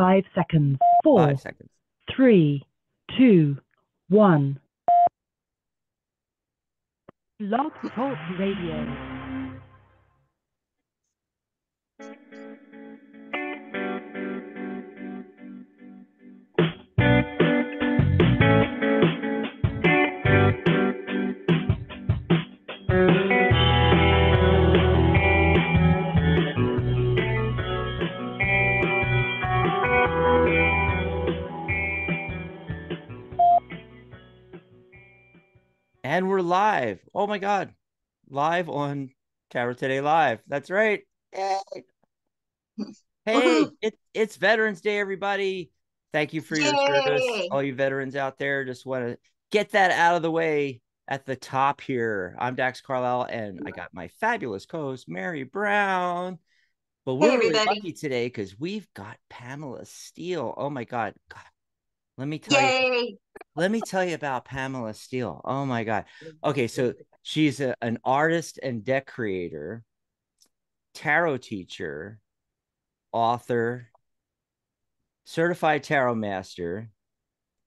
5 seconds. 4 seconds. 3, 2, 1. Love Talk Radio. And we're live. Oh my God. Live on Tarot Today Live. That's right. Yay. Hey, it's Veterans Day, everybody. Thank you for your service. All you veterans out there, just want to get that out of the way at the top here. I'm Dax Carlisle, and I got my fabulous co-host, Mary Brown. But we're really lucky today because we've got Pamela Steele. Oh my God. Let me tell you. Let me tell you about Pamela Steele. Oh my God. Okay, so she's an artist and deck creator, tarot teacher, author, certified tarot master,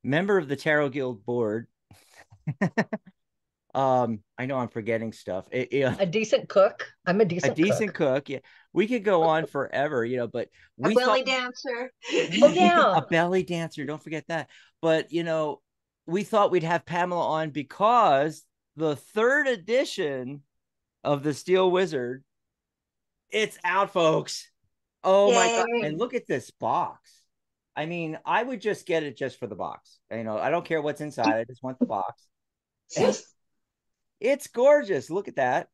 member of the Tarot Guild board. I know I'm forgetting stuff. A decent cook. I'm a decent cook. Yeah. We could go on forever, you know, but we a belly dancer. Oh yeah. A belly dancer. Don't forget that. But you know, we thought we'd have Pamela on because the third edition of the Steele Wizard, it's out, folks. Oh my God. And look at this box. I mean, I would just get it just for the box. You know, I don't care what's inside. I just want the box. It's gorgeous. Look at that.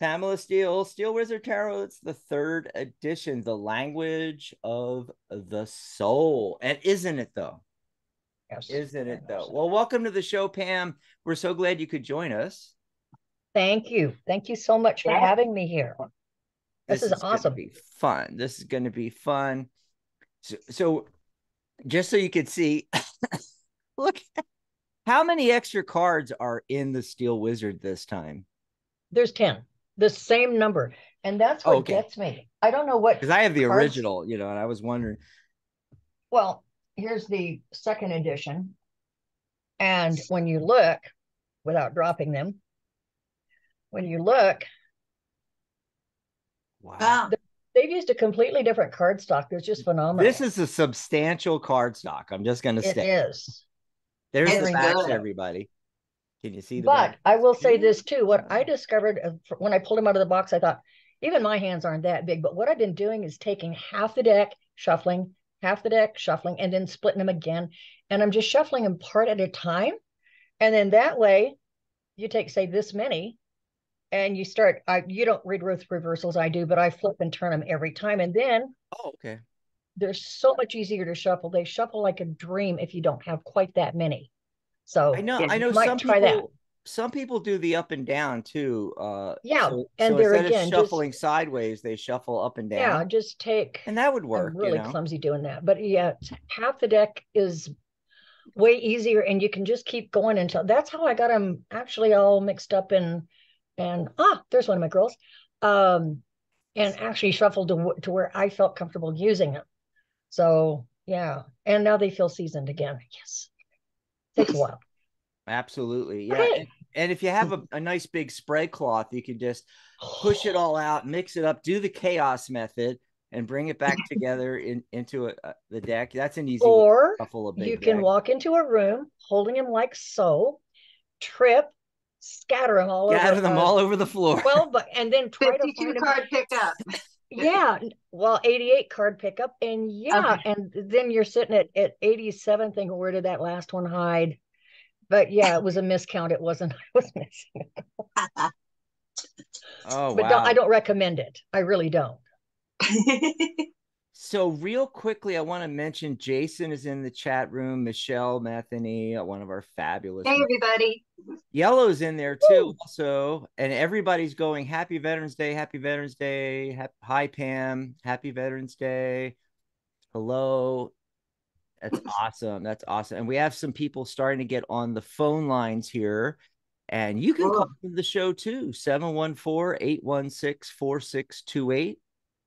Pamela Steele, Steele Wizard Tarot. It's the third edition, the language of the soul. And isn't it though? Yes. Isn't it though? Well, welcome to the show, Pam. We're so glad you could join us. Thank you. Thank you so much for having me here. This is awesome. Gonna be fun. This is going to be fun. So just so you could see, look at how many extra cards are in the Steele Wizard this time? There's 10, the same number. And that's what gets me. I don't know what. Because I have the original, you know, and I was wondering. Well, here's the second edition. And when you look, without dropping them, when you look. Wow. They've used a completely different card stock. It's just phenomenal. This is a substantial card stock. I'm just going to say. It is. There's the back, everybody. Can you see the back? But I will say this too. What I discovered when I pulled him out of the box, I thought, even my hands aren't that big. But what I've been doing is taking half the deck, shuffling, and then splitting them again. And I'm just shuffling them part at a time. And then that way, you take, say, this many, and you start, you don't read reversals, I do, but I flip and turn them every time. And then, they're so much easier to shuffle. They shuffle like a dream if you don't have quite that many. So I know some people do the up and down too. So they're again shuffling sideways, they shuffle up and down. Yeah, just take, and that would work. I'm really clumsy doing that, but yeah, half the deck is way easier, and you can just keep going until that's how I got them actually all mixed up in. And there's one of my girls, and actually shuffled to where I felt comfortable using them. So yeah, and now they feel seasoned again. Yes, takes a while. Absolutely, yeah. Right. And if you have a nice big spray cloth, you can just push it all out, mix it up, do the chaos method, and bring it back together into the deck. That's an easy way to shuffle a big deck. You can walk into a room holding them like so, trip, scatter them all over. Them all over the floor. Well, but and then try to 52 card pickup. Yeah, well, 88 card pickup, and and then you're sitting at 87 thinking, where did that last one hide? But yeah, it was a miscount. I was missing it. But I don't recommend it. I really don't. So real quickly, I want to mention Jason is in the chat room. Michelle Matheny, one of our fabulous. Hey, everybody. Yellow's in there too. Woo. Also. And everybody's going, happy Veterans Day. Happy Veterans Day. Hi, Pam. Happy Veterans Day. Hello. That's awesome. That's awesome. And we have some people starting to get on the phone lines here. And you can call the show too. 714-816-4628.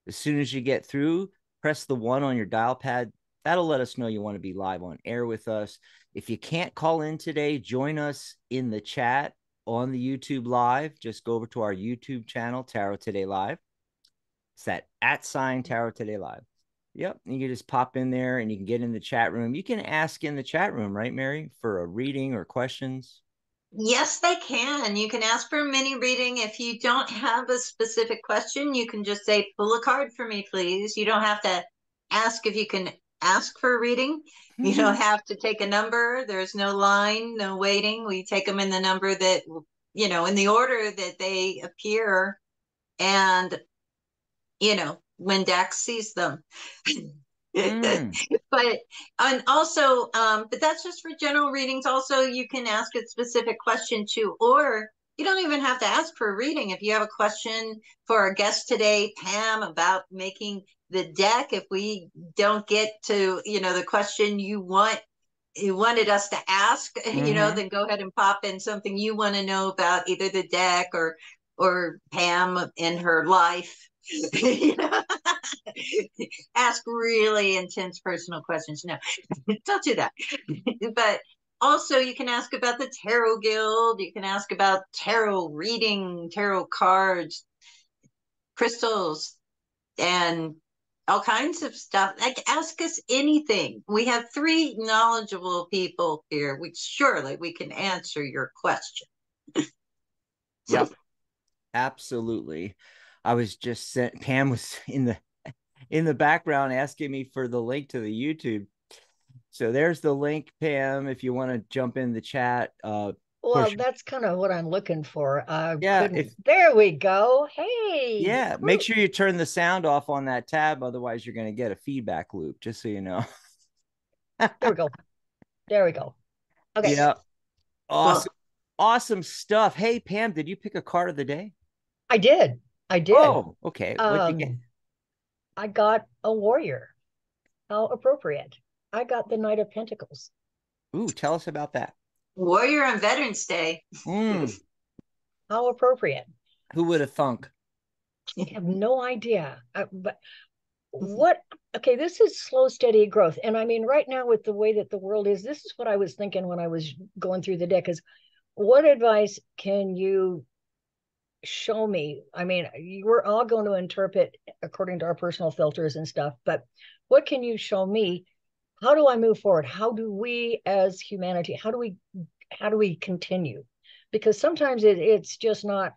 As soon as you get through, press the 1 on your dial pad. That'll let us know you want to be live on air with us. If you can't call in today, join us in the chat on the YouTube Live. Just go over to our YouTube channel, Tarot Today Live. It's that @ Tarot Today Live. Yep, you can just pop in there and you can get in the chat room. You can ask in the chat room, right, Mary, for a reading or questions? Yes, they can. You can ask for a mini reading. If you don't have a specific question, you can just say, pull a card for me, please. You don't have to ask if you can ask for a reading. You don't have to take a number. There's no line, no waiting. We take them in the number that, you know, in the order that they appear. And, you know, when Dax sees them. But, and also, but that's just for general readings. Also, you can ask a specific question too, or you don't even have to ask for a reading. If you have a question for our guest today, Pam, about making the deck, if we don't get to, you know, the question you wanted us to ask, you know, then go ahead and pop in something you want to know about either the deck or Pam in her life. You know? Ask really intense personal questions. No, don't do that. But also you can ask about the Tarot Guild. You can ask about tarot reading, tarot cards, crystals, and all kinds of stuff. Like, ask us anything. We have 3 knowledgeable people here. We surely we can answer your question. Yep, absolutely. I was just sent, Pam was in the background asking me for the link to the YouTube. So there's the link, Pam, if you want to jump in the chat. Well, that's kind of what I'm looking for. Yeah, there we go. Hey. Yeah, make sure you turn the sound off on that tab. Otherwise, you're going to get a feedback loop, just so you know. There we go. There we go. Okay. Yeah. Awesome. Well, awesome stuff. Hey, Pam, did you pick a card of the day? I did. I did. Oh, okay. What'd you get? I got a warrior. How appropriate. I got the Knight of Pentacles. Ooh, tell us about that. Warrior on Veterans Day. How appropriate. Who would have thunk? I have no idea. But what? Okay, this is slow, steady growth. And I mean, right now with the way that the world is, this is what I was thinking when I was going through the deck is, what advice can you show me? I mean, we're all going to interpret according to our personal filters and stuff, but what can you show me? How do I move forward? How do we as humanity, how do we continue? Because sometimes it's just not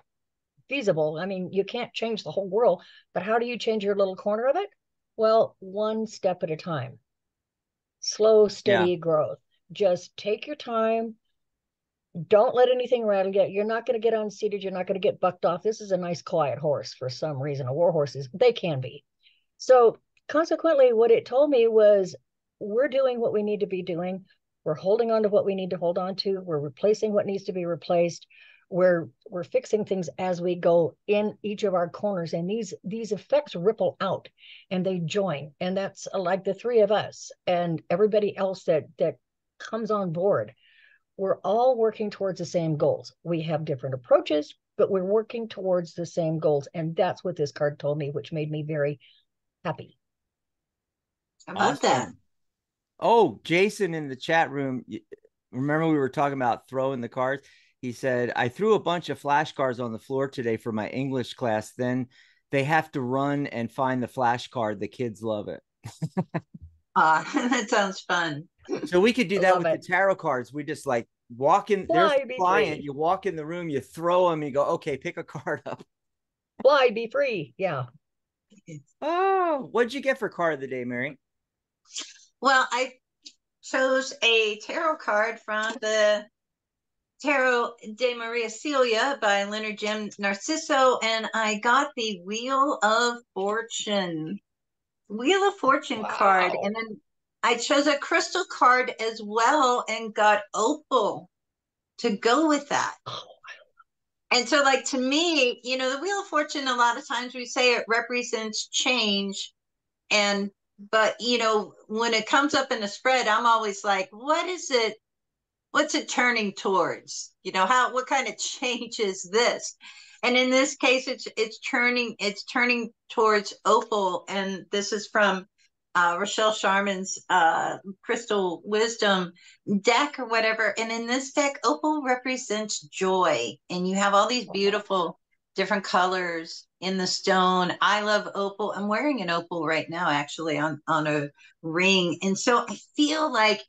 feasible. I mean, you can't change the whole world, but how do you change your little corner of it? Well, one step at a time. Slow, steady growth. Just take your time. Don't let anything rattle you. You're not going to get unseated. You're not going to get bucked off. This is a nice quiet horse for some reason. A war horse is, they can be. So consequently, what it told me was, we're doing what we need to be doing. We're holding on to what we need to hold on to. We're replacing what needs to be replaced. We're fixing things as we go in each of our corners. And these effects ripple out and they join. And that's like the 3 of us and everybody else that comes on board. We're all working towards the same goals. We have different approaches, but we're working towards the same goals. And that's what this card told me, which made me very happy. I love that. Oh, Jason in the chat room. Remember we were talking about throwing the cards? He said, I threw a bunch of flashcards on the floor today for my English class. Then they have to run and find the flashcard. The kids love it. That sounds fun. So we could do that with the tarot cards. We just like walk in, there's a client, you walk in the room, you throw them, you go, okay, pick a card up. Fly, be free. Yeah. Oh, what'd you get for card of the day, Mary? Well, I chose a tarot card from the Tarot de Maria Cecilia by Leonard Jim Narciso, and I got the Wheel of Fortune. Wheel of Fortune card, and then I chose a crystal card as well and got opal to go with that. And so, like, to me, you know, the Wheel of Fortune, a lot of times we say it represents change, but you know, when it comes up in a spread, I'm always like, what is it? What's it turning towards? You know, what kind of change is this? And in this case, it's turning towards opal. And this is from Rochelle Sharman's Crystal Wisdom deck or whatever. And in this deck, opal represents joy. And you have all these beautiful different colors in the stone. I love opal. I'm wearing an opal right now, actually, on a ring. And so I feel like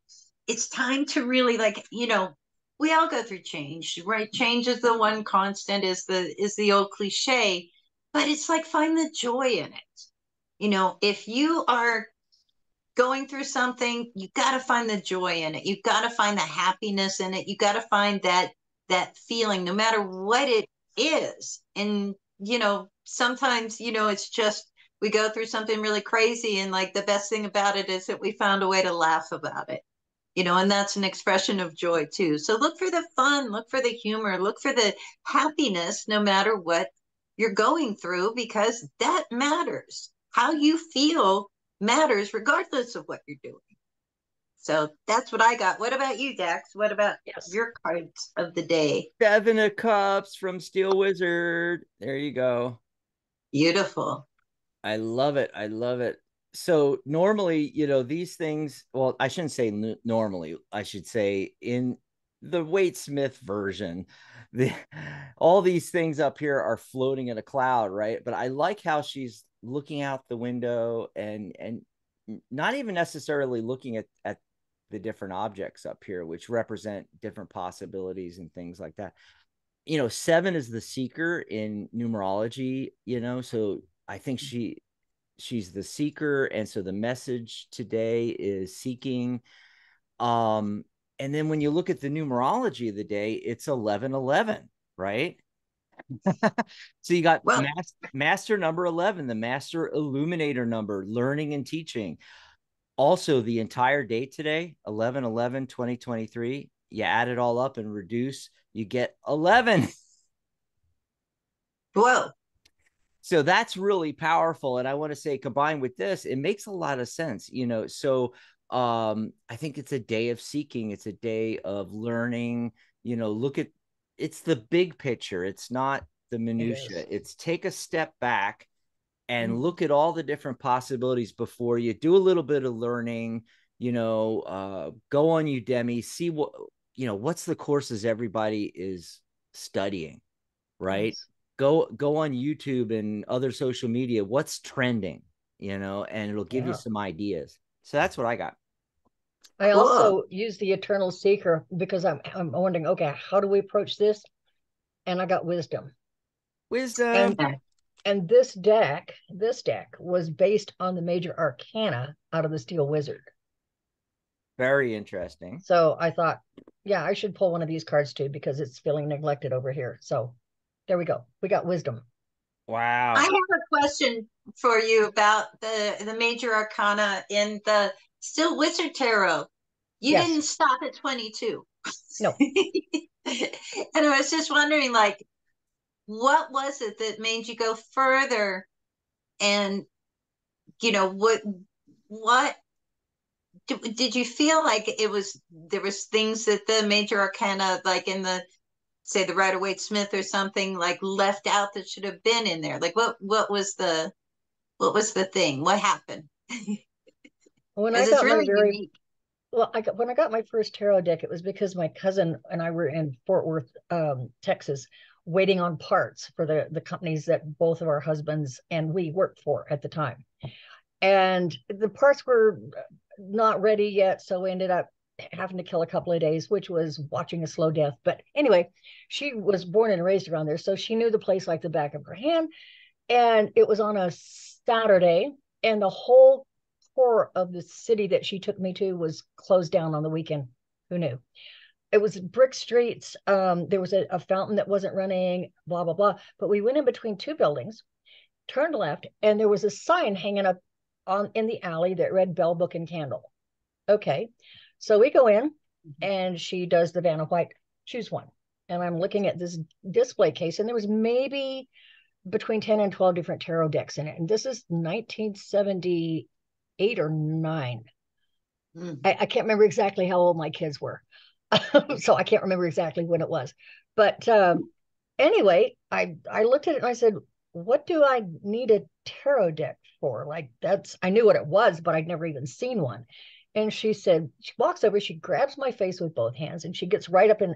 it's time to really, like, you know, we all go through change, right? Change is the one constant, is the old cliche, but it's like, find the joy in it. You know, if you are going through something, you got to find the joy in it. You've got to find the happiness in it. You got to find that feeling, no matter what it is. And, you know, sometimes, you know, it's just, we go through something really crazy, and like the best thing about it is that we found a way to laugh about it. You know, and that's an expression of joy too. So look for the fun, look for the humor, look for the happiness, no matter what you're going through, because that matters. How you feel matters regardless of what you're doing. So that's what I got. What about you, Dax? What about your cards of the day? Seven of Cups from Steele Wizard. There you go. Beautiful. I love it. I love it. So normally, you know, these things, well, I shouldn't say normally, I should say in the Waite Smith version, all these things up here are floating in a cloud, right? But I like how she's looking out the window and not even necessarily looking at the different objects up here, which represent different possibilities and things like that. You know, seven is the seeker in numerology, you know, so I think she's the seeker. And so the message today is seeking. And then when you look at the numerology of the day, it's 1111, right? So you got master number 11, the master illuminator number, learning and teaching. Also the entire day today, 11/11/2023, you add it all up and reduce, you get 11. Whoa. So that's really powerful. And I want to say, combined with this, it makes a lot of sense, you know. So I think it's a day of seeking. It's a day of learning, you know. Look at, it's the big picture. It's not the minutia. It's take a step back and look at all the different possibilities before you. Do a little bit of learning, you know, go on Udemy, see what, you know, what's the courses everybody is studying, right? Yes. Go on YouTube and other social media. What's trending, you know, and it'll give you some ideas. So that's what I got. I also used the Eternal Seeker because I'm wondering, okay, how do we approach this? And I got wisdom. Wisdom. And this deck was based on the major arcana out of the Steele Wizard. Very interesting. So I thought, yeah, I should pull one of these cards too, because it's feeling neglected over here. So there we go. We got wisdom. Wow. I have a question for you about the major arcana in the Steele Wizard Tarot. You didn't stop at 22. No. And I was just wondering, like, what was it that made you go further? And, you know, what did you feel like it was, there was things that the major arcana, like in the, say, the Rider Waite Smith or something, like left out that should have been in there? Like what was the thing? What happened? When I got really when I got my first tarot deck, it was because my cousin and I were in Fort Worth, Texas, waiting on parts for the companies that both of our husbands and we worked for at the time. And the parts were not ready yet, so we ended up having to kill a couple of days, which was watching a slow death. But anyway, she was born and raised around there, so she knew the place like the back of her hand. And it was on a Saturday, and the whole core of the city that she took me to was closed down on the weekend. Who knew? It was brick streets. There was a fountain that wasn't running, blah, blah, blah. But we went in between two buildings, turned left, and there was a sign hanging up in the alley that read Bell Book and Candle. Okay. So we go in, and she does the Vanna White, choose one. And I'm looking at this display case, and there was maybe between 10 and 12 different tarot decks in it. And this is 1978 or 9. I can't remember exactly how old my kids were. So I can't remember exactly when it was. But anyway, I looked at it, and I said, what do I need a tarot deck for? Like, that's, I knew what it was, but I'd never even seen one. And she said, she walks over, she grabs my face with both hands, and she gets right up in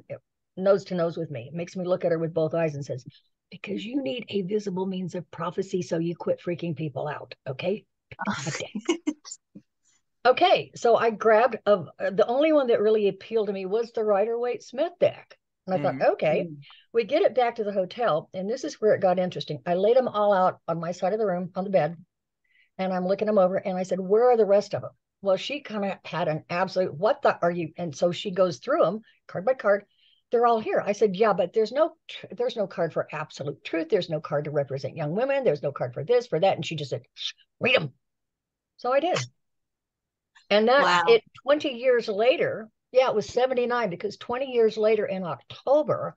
nose to nose with me. It makes me look at her with both eyes and says, because you need a visible means of prophecy, so you quit freaking people out, okay? Okay, so I grabbed, the only one that really appealed to me was the Rider Waite Smith deck. And I thought, okay, we get it back to the hotel. And this is where it got interesting. I laid them all out on my side of the room on the bed. And I'm looking them over. And I said, where are the rest of them? Well, she kind of had an absolute, what the are you? And so she goes through them card by card. They're all here. I said, yeah, but there's no card for absolute truth. There's no card to represent young women. There's no card for this, for that. And she just said, read them. So I did. And that it 20 years later. Yeah, it was 79, because 20 years later in October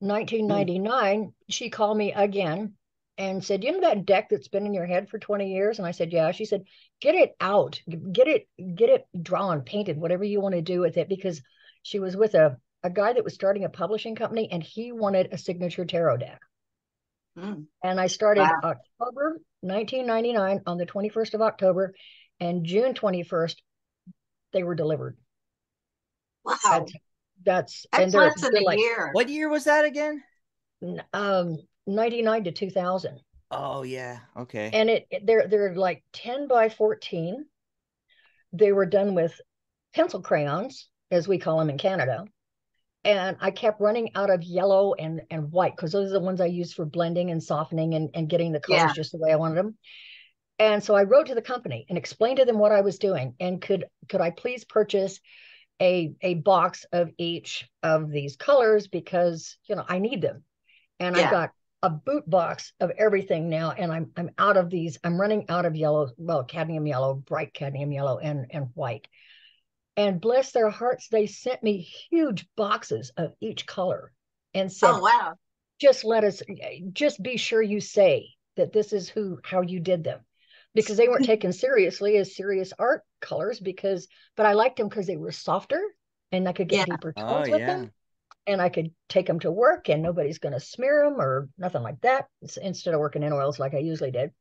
1999, she called me again and said, you know that deck that's been in your head for 20 years? And I said, yeah. She said, get it out. Get it drawn, painted, whatever you want to do with it, because she was with a guy that was starting a publishing company, and he wanted a signature tarot deck. And I started October 1999 on the 21st of October, and June 21st, they were delivered. Wow, that's less than a year. What year was that again? 99 to 2000. Oh yeah, okay. And they're like 10 by 14. They were done with pencil crayons, as we call them in Canada. And I kept running out of yellow and white, because those are the ones I used for blending and softening and getting the colors just the way I wanted them. And so I wrote to the company and explained to them what I was doing, and could I please purchase a box of each of these colors, because you know I need them. And I've got a boot box of everything now, and I'm out of these. I'm running out of yellow, well, cadmium yellow, bright cadmium yellow, and white. And bless their hearts, they sent me huge boxes of each color and said, oh wow, just be sure you say that this is how you did them. Because they weren't taken seriously as serious art colors, but I liked them because they were softer and I could get deeper tones with them, and I could take them to work and nobody's going to smear them or nothing like that, instead of working in oils like I usually did.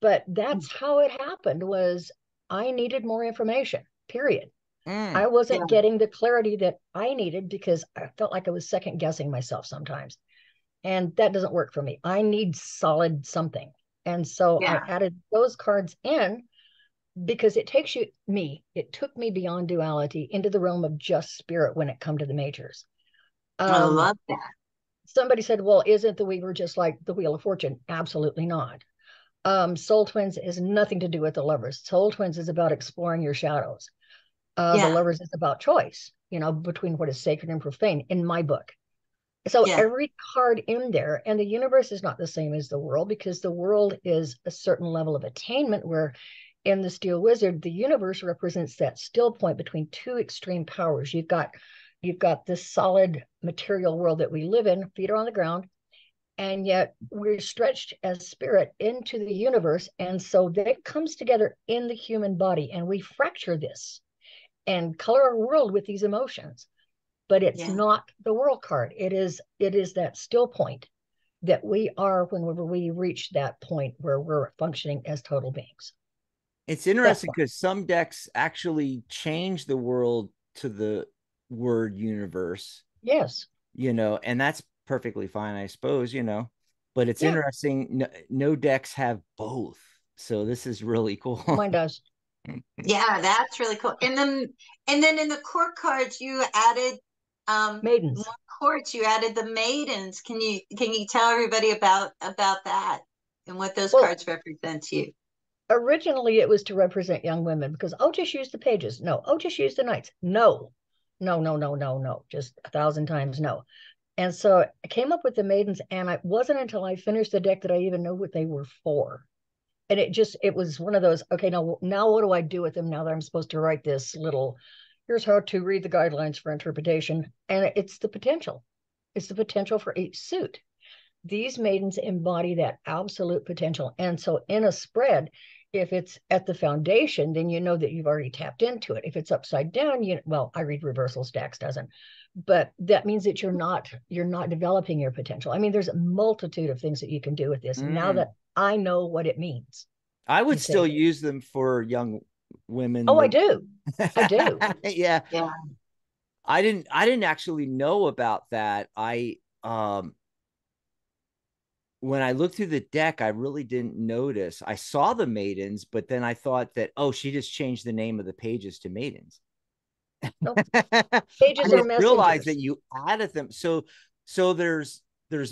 But that's how it happened, was I needed more information, period. I wasn't getting the clarity that I needed, because I felt like I was second guessing myself sometimes. And that doesn't work for me. I need solid something. And so I added those cards in, because it took me beyond duality into the realm of just spirit when it come to the majors. I love that. Somebody said, well, isn't the Weaver just like the Wheel of Fortune? Absolutely not. Soul Twins is nothing to do with the Lovers. Soul Twins is about exploring your shadows. The Lovers is about choice, between what is sacred and profane in my book. So every card in there, and the universe is not the same as the world, because the world is a certain level of attainment, where in the Steel Wizard, the universe represents that still point between two extreme powers. You've got this solid material world that we live in, feet are on the ground, and yet we're stretched as spirit into the universe. And so that comes together in the human body, and we fracture this and color our world with these emotions. But it's not the world card. It is that still point that we are whenever we reach that point where we're functioning as total beings. It's interesting, because some decks actually change the world to the word universe. Yes. And that's perfectly fine, I suppose, But it's interesting. No decks have both. So this is really cool. Mine does. Yeah, that's really cool. And then in the court cards, you added maidens. More courts, you added the maidens. Can you tell everybody about that and what those cards represent to you? Originally, it was to represent young women, because just use the pages. No, just use the knights. No. Just 1,000 times no. And so I came up with the maidens, and it wasn't until I finished the deck that I even knew what they were for. And it was one of those, okay, now what do I do with them now that I'm supposed to write this little, here's how to read the guidelines for interpretation. And it's the potential. It's the potential for each suit. These maidens embody that absolute potential. And so in a spread, if it's at the foundation, then you know that you've already tapped into it. If it's upside down, I read reversals, Dax doesn't. But that means that you're not developing your potential. I mean, there's a multitude of things that you can do with this. Now that I know what it means, I would still use them for young women. Oh, I do. I do. Yeah. Yeah. I didn't actually know about that. When I looked through the deck, I really didn't notice. I saw the maidens, but then I thought that, oh, she just changed the name of the pages to maidens. Oh. Pages are messengers. Realize that you added them. So there's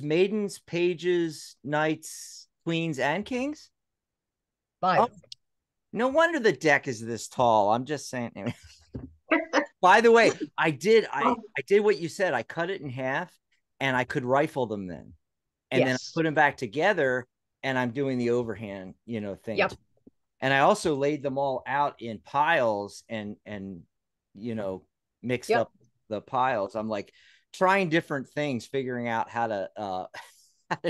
maidens, pages, knights, queens, and kings. Five. Oh, no wonder the deck is this tall. I'm just saying. By the way, I did what you said. I cut it in half, and I could rifle them then. And then I put them back together, and I'm doing the overhand, thing. Yep. And I also laid them all out in piles and mixed up the piles. I'm like trying different things, figuring out how to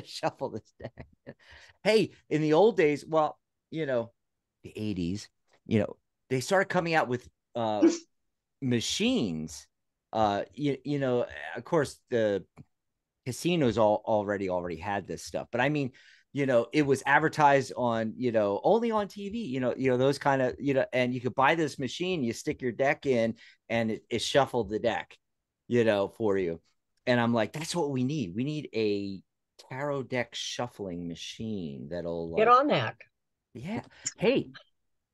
shuffle this deck. Hey, in the old days, well, the 80s, they started coming out with machines. Of course, the casinos already had this stuff, but I mean, it was advertised on, only on TV, those kind of, and you could buy this machine, you stick your deck in, and it shuffled the deck, for you. And I'm like, that's what we need. We need a tarot deck shuffling machine that'll get on that. Yeah. Hey,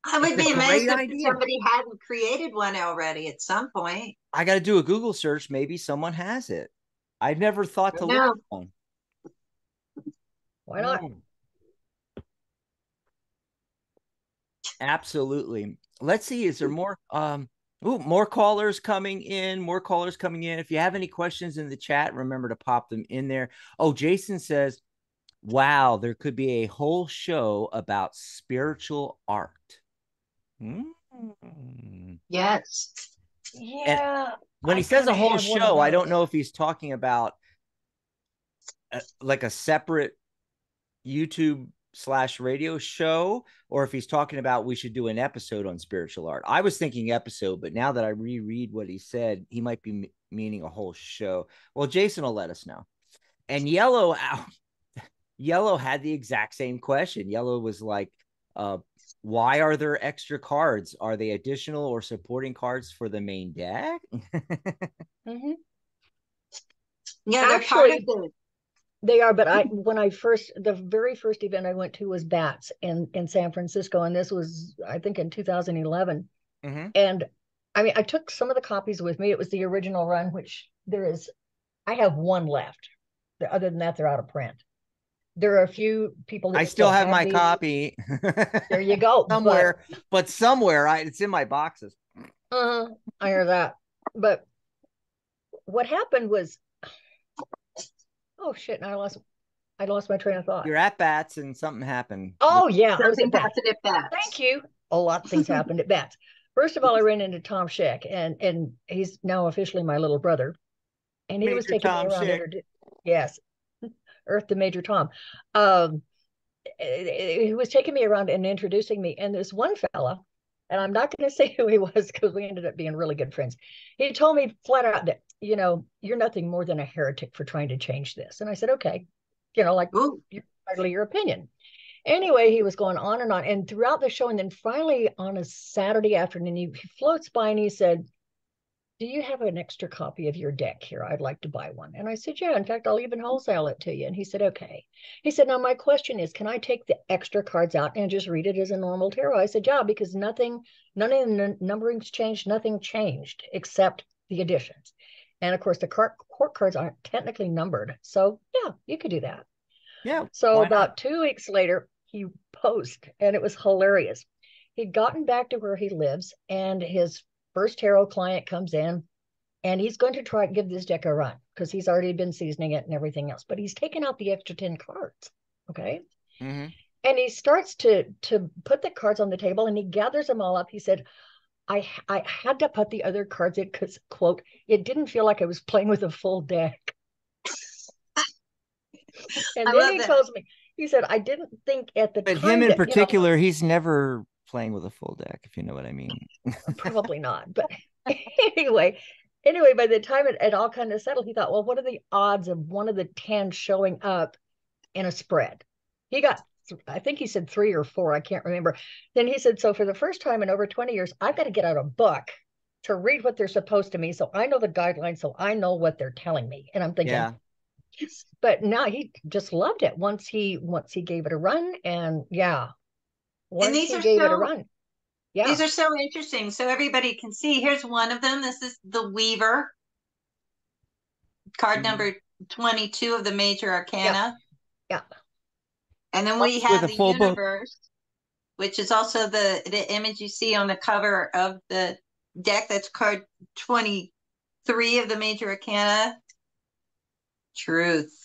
I would be amazed if somebody hadn't created one already at some point. I got to do a Google search. Maybe someone has it. I never thought to look for one. Why not? Absolutely. Let's see. Is there more? More callers coming in. More callers coming in. If you have any questions in the chat, remember to pop them in there. Oh, Jason says, wow, there could be a whole show about spiritual art. Mm. Yes. Yeah. And when he says a whole show, I don't know if he's talking about like a separate YouTube/radio show, or if he's talking about we should do an episode on spiritual art. I was thinking episode, but now that I reread what he said, he might be meaning a whole show. Well, Jason will let us know. And Yellow had the exact same question. Yellow was like, why are there extra cards? Are they additional or supporting cards for the main deck? Mm-hmm. Yeah, actually, they are. But the very first event I went to was Bats in San Francisco. And this was, I think, in 2011. Mm-hmm. And I mean, I took some of the copies with me. It was the original run, which I have one left. Other than that, they're out of print. There are a few people that still have my copy. There you go. Somewhere, but somewhere it's in my boxes. I hear that. But what happened was, oh shit, and I lost my train of thought. You're at Bats and something happened. Oh yeah. Something happened at Bats. Thank you. A lot of things happened at Bats. First of all, I ran into Tom Sheck, and he's now officially my little brother. And he was taking me around. Yes. Earth to Major Tom. He was taking me around and introducing me. And this one fella, and I'm not going to say who he was because we ended up being really good friends. He told me flat out that, you're nothing more than a heretic for trying to change this. And I said, okay, like, ooh, you're hardly your opinion. Anyway, he was going on. And throughout the show, and then finally on a Saturday afternoon, he floats by and he said, do you have an extra copy of your deck here? I'd like to buy one. And I said, yeah, in fact, I'll even wholesale it to you. And he said, okay. He said, now my question is, can I take the extra cards out and just read it as a normal tarot? I said, yeah, because none of the numbering's changed, nothing changed except the additions. And of course, the court cards aren't technically numbered. So yeah, you could do that. Yeah. So about 2 weeks later, he posted, and it was hilarious. He'd gotten back to where he lives, and his first tarot client comes in, and he's going to try to give this deck a run because he's already been seasoning it and everything else, but he's taken out the extra 10 cards. Okay. Mm-hmm. And he starts to put the cards on the table, and he gathers them all up. He said, I had to put the other cards in because, quote, it didn't feel like I was playing with a full deck. And then he tells me, he said, I didn't think at the time. But him in particular, he's never playing with a full deck, if you know what I mean. Probably not, but anyway, by the time it all kind of settled, he thought, well, what are the odds of one of the 10 showing up in a spread? He got I think he said 3 or 4, I can't remember. Then he said, so for the first time in over 20 years, I've got to get out a book to read what they're supposed to me. So I know the guidelines, so I know what they're telling me. And I'm thinking, yeah. Yes. But now he just loved it once he gave it a run. And yeah, once he gave it a run. Yeah. These are so interesting. So everybody can see, here's one of them. This is the Weaver, card number 22 of the Major Arcana. Yeah. Yeah. And then we have the Universe, which is also the image you see on the cover of the deck. That's card 23 of the Major Arcana. Truth.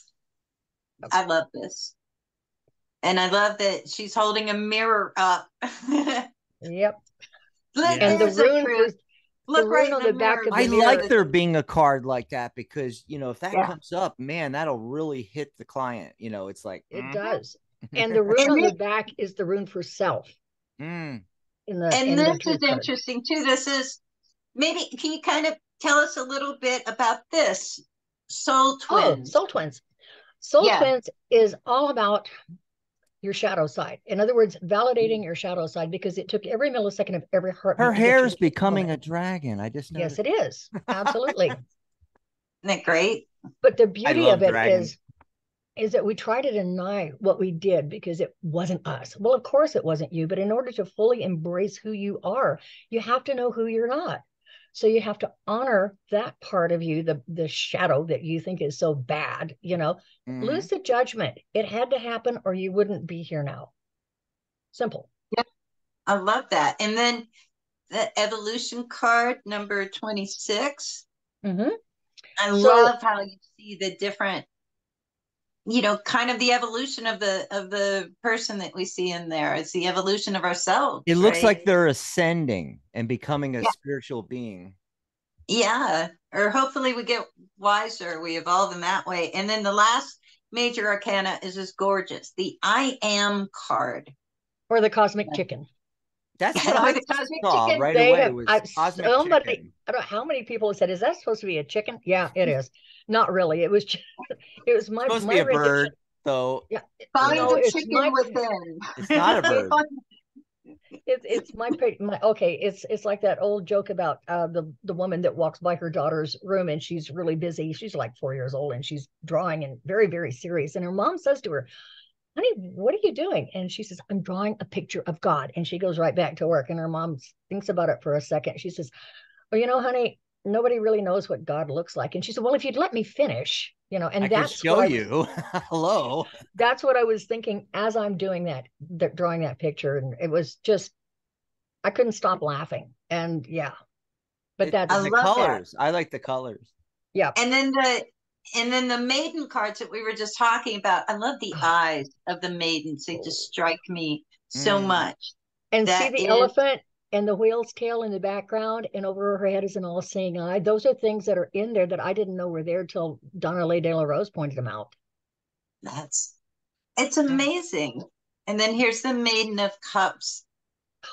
Okay. I love this. And I love that she's holding a mirror up. Yep. Look, and the rune is, look right on the back of the mirror. I like there being a card like that, because, you know, if that comes up, man, that'll really hit the client. You know, it's like, it does. And the rune on the back is the rune for self. Mm. And this is interesting too. This is, maybe, can you kind of tell us a little bit about this? Soul Twins. Oh, Soul Twins. Soul Twins is all about your shadow side. In other words, validating your shadow side, because it took every millisecond of every heart. Her hair is becoming a dragon. I just noticed. Yes, it is. Absolutely. Isn't that great? But the beauty of it is that we try to deny what we did because it wasn't us. Well, of course it wasn't you, but in order to fully embrace who you are, you have to know who you're not. So you have to honor that part of you, the shadow that you think is so bad, you know, lose the judgment. It had to happen or you wouldn't be here now. Simple. Yeah, I love that. And then the Evolution card, number 26. Mm-hmm. I love how you see the different, you know, kind of the evolution of the person that we see in there. It's the evolution of ourselves. It looks like they're ascending and becoming a spiritual being. Yeah. Or hopefully we get wiser. We evolve in that way. And then the last Major Arcana is just gorgeous. The I Am card. Or the Cosmic Chicken. That's what I saw right away. I don't know how many people have said, is that supposed to be a chicken? Yeah, it is. Not really. It was just, it was my, supposed to be a bird. So yeah. Find the chicken within. It's not a bird. It's my okay. It's like that old joke about the woman that walks by her daughter's room and she's really busy. She's like 4 years old and she's drawing and very, very serious. And her mom says to her, honey, what are you doing? And she says, I'm drawing a picture of God. And she goes right back to work. And her mom thinks about it for a second. She says, well, you know, honey, nobody really knows what God looks like. And she said, well, if you'd let me finish, you know, and that's show you. Hello. That's what I was thinking as I'm doing that, drawing that picture. And it was just, I couldn't stop laughing. And yeah, but that's the colors. I like the colors. Yeah. And then the maiden cards that we were just talking about. I love the eyes of the maidens. They just strike me so much. And see the elephant. And the whale's tail in the background, and over her head is an all-seeing eye. Those are things that are in there that I didn't know were there till Donna Lee De La Rose pointed them out. It's amazing. And then here's the Maiden of Cups. Oh,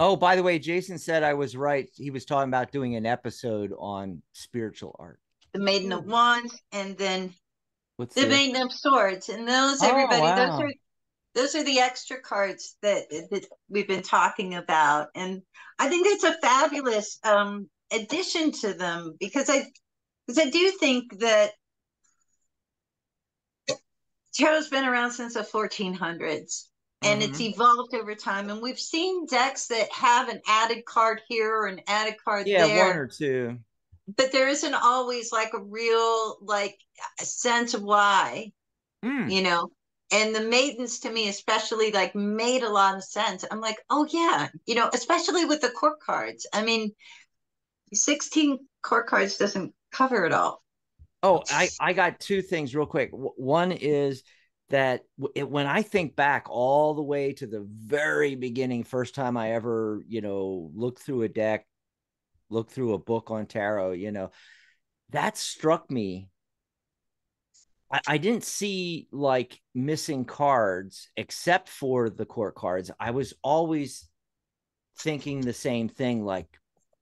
yeah. Oh, by the way, Jason said I was right. He was talking about doing an episode on spiritual art. The Maiden of Wands, and then the Maiden of Swords, and those everybody. Wow. Those are the extra cards that we've been talking about. And I think that's a fabulous addition to them, because I do think that tarot's been around since the 1400s, and it's evolved over time. And we've seen decks that have an added card here or an added card there. Yeah, one or two. But there isn't always like a real like sense of why, you know. And the maidens, to me, especially, like, made a lot of sense. I'm like, oh, yeah, you know, especially with the court cards. I mean, 16 court cards doesn't cover it all. Oh, I got two things real quick. One is that when I think back all the way to the very beginning, first time I ever, you know, looked through a deck, looked through a book on tarot, you know, that struck me. I didn't see like missing cards except for the court cards. I was always thinking the same thing, like,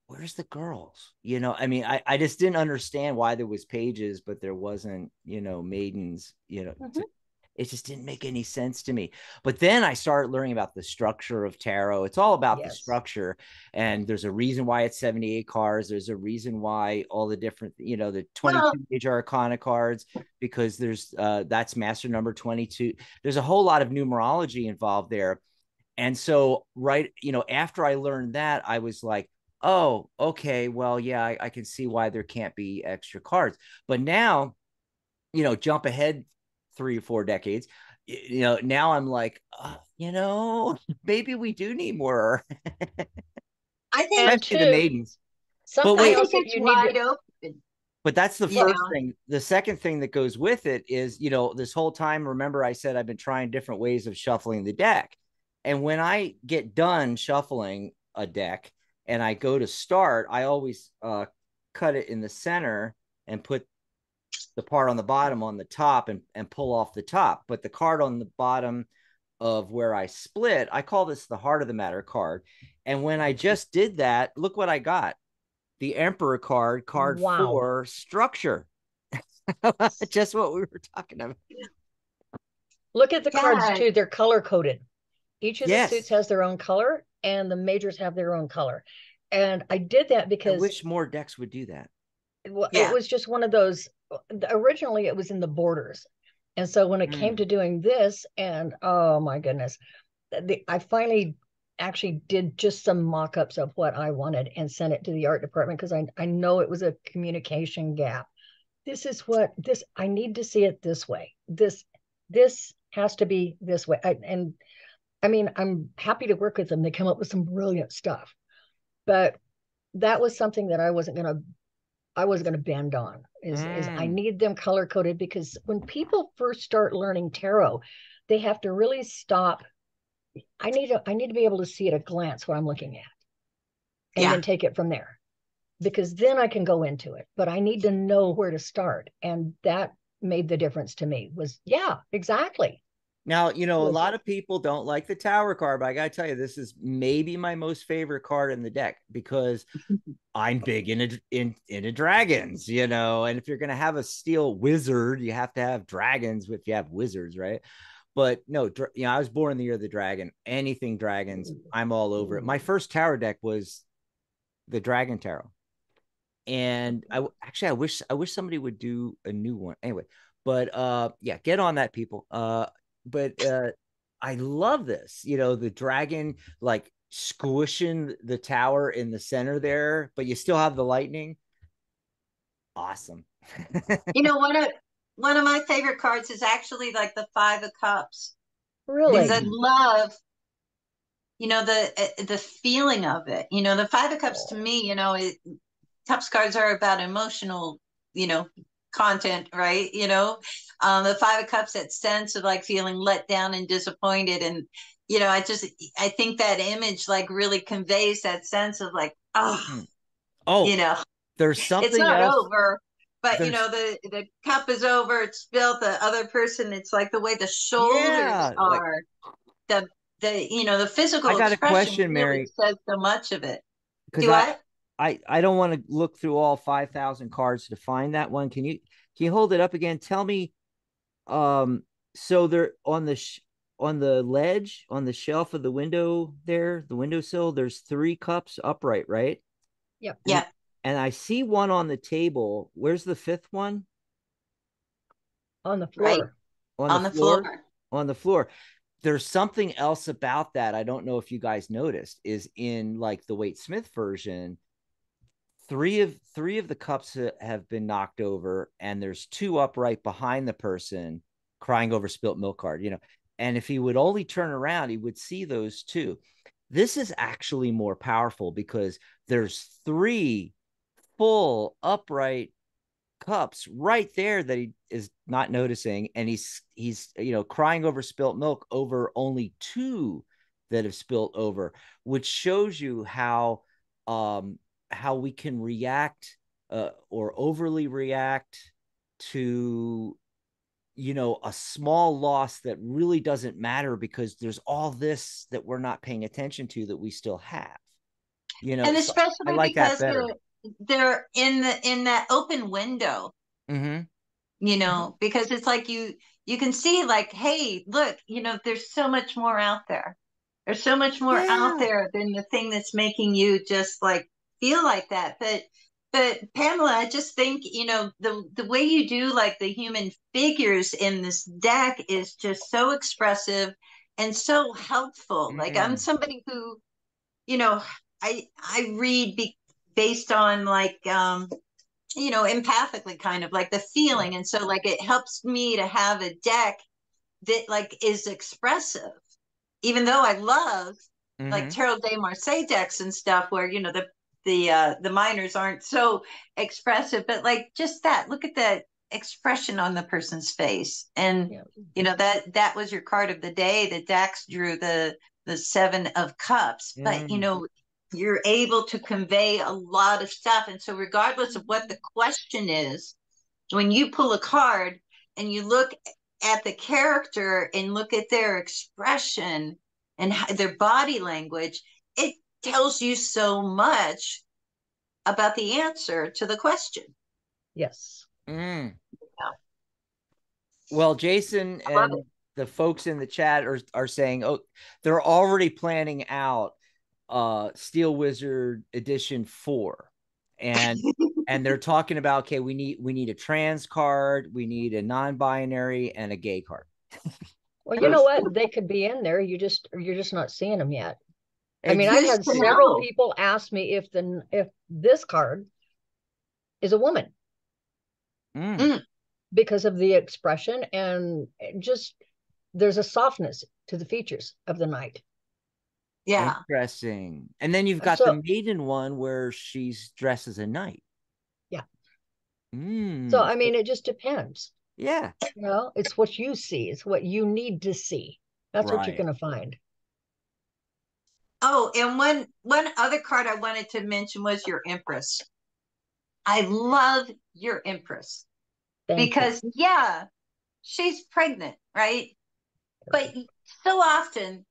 where's the girls? You know, I mean, I just didn't understand why there was pages, but there wasn't, you know, maidens, you know, It just didn't make any sense to me. But then I started learning about the structure of tarot. It's all about the structure. And there's a reason why it's 78 cards. There's a reason why all the different, you know, the 22 major arcana cards, because there's that's master number 22. There's a whole lot of numerology involved there. And so, right, you know, after I learned that, I was like, oh, okay, well, yeah, I can see why there can't be extra cards. But now, you know, jump ahead 3 or 4 decades, you know, now I'm like, you know, maybe we do need more. I think especially the maidens. Sometimes you need to open. But that's the first thing. The second thing that goes with it is, you know, this whole time, remember I said I've been trying different ways of shuffling the deck. And when I get done shuffling a deck and I go to start, I always cut it in the center and put the part on the bottom on the top and pull off the top. But the card on the bottom of where I split, I call this the heart of the matter card. And when I just did that, look what I got. The Emperor card, card four, structure. Just what we were talking about. Look at the cards too. They're color coded. Each of the suits has their own color and the majors have their own color. And I did that because I wish more decks would do that. Well, it was just one of those. Originally it was in the borders, and so when it came to doing this, and oh my goodness, I finally actually did just some mock-ups of what I wanted and sent it to the art department, because I know it was a communication gap. This is what this, I need to see it this way, this has to be this way. And I mean, I'm happy to work with them. They come up with some brilliant stuff, but that was something that I wasn't going to bend on, is I need them color coded, because when people first start learning tarot, they have to really stop. I need to be able to see at a glance what I'm looking at, and then take it from there, because then I can go into it, but I need to know where to start. And that made the difference to me was, yeah, exactly. Now, you know, a lot of people don't like the Tower card, but I got to tell you, this is maybe my most favorite card in the deck, because I'm big into dragons, you know, and if you're going to have a Steele wizard, you have to have dragons if you have wizards, right? But no, you know, I was born in the year of the dragon. Anything dragons, I'm all over it. My first Tower deck was the Dragon Tarot. And I wish somebody would do a new one. Anyway, but yeah, get on that, people. But I love this, you know, the dragon, like squishing the tower in the center there, but you still have the lightning. Awesome. You know, one of my favorite cards is actually like the Five of Cups. Really? Because I love, you know, the feeling of it. You know, the Five of Cups to me, you know, Cups cards are about emotional, you know, content, right? You know, the Five of Cups, that sense of like feeling let down and disappointed. And, you know, I think that image like really conveys that sense of like, you know, there's something, it's not over, but you know, the cup is over, it's spilled, the other person, it's like the way the shoulders are, like, the you know, the physical I got expression a question, Mary. Really says so much of it. Do I don't want to look through all 5,000 cards to find that one. Can you hold it up again? Tell me. So they're on the ledge, on the shelf of the window there, the windowsill, there's 3 cups upright, right? Yep. Yeah. And I see one on the table. Where's the 5th one? On the floor. Right. On the floor. On the floor. There's something else about that. I don't know if you guys noticed, is in like the Waite Smith version, three of the cups have been knocked over, and there's 2 upright behind the person crying over spilt milk card, you know, and if he would only turn around, he would see those 2. This is actually more powerful because there's 3 full upright cups right there that he is not noticing, and he's you know, crying over spilt milk over only 2 that have spilt over, which shows you how we can react or overly react to, you know, a small loss that really doesn't matter, because there's all this that we're not paying attention to that we still have, you know. And especially so, I like because that better. They're in that open window, you know, because it's like you you can see like, hey, look, you know, there's so much more out there. There's so much more out there than the thing that's making you just like feel like that. But Pamela, I just think, you know, the way you do like the human figures in this deck is just so expressive and so helpful. Mm-hmm. Like I'm somebody who, you know, I read based on like, you know, empathically, kind of like the feeling. And so like, it helps me to have a deck that like is expressive, even though I love like Tarot de Marseille decks and stuff where, you know, the minors aren't so expressive, but like just that, look at that expression on the person's face. And, you know, that was your card of the day that Dax drew, the Seven of Cups, but you know, you're able to convey a lot of stuff. And so regardless of what the question is, when you pull a card and you look at the character and look at their expression and their body language, it tells you so much about the answer to the question. Yes. Mm. Yeah. Well, Jason and the folks in the chat are saying, oh, they're already planning out Steele Wizard edition 4, and and they're talking about, okay, we need a trans card, we need a non-binary and a gay card. Well, you know what, they could be in there, you're just not seeing them yet. I mean, I had several people ask me if this card is a woman because of the expression, and just there's a softness to the features of the knight. Yeah. Interesting. And then you've got the maiden one where she's dressed as a knight. Yeah. Mm. So, I mean, it just depends. Yeah. You know, it's what you see. It's what you need to see. That's right. What you're going to find. Oh, and one other card I wanted to mention was your Empress. I love your Empress. Thank you. Yeah, she's pregnant, right? But so often,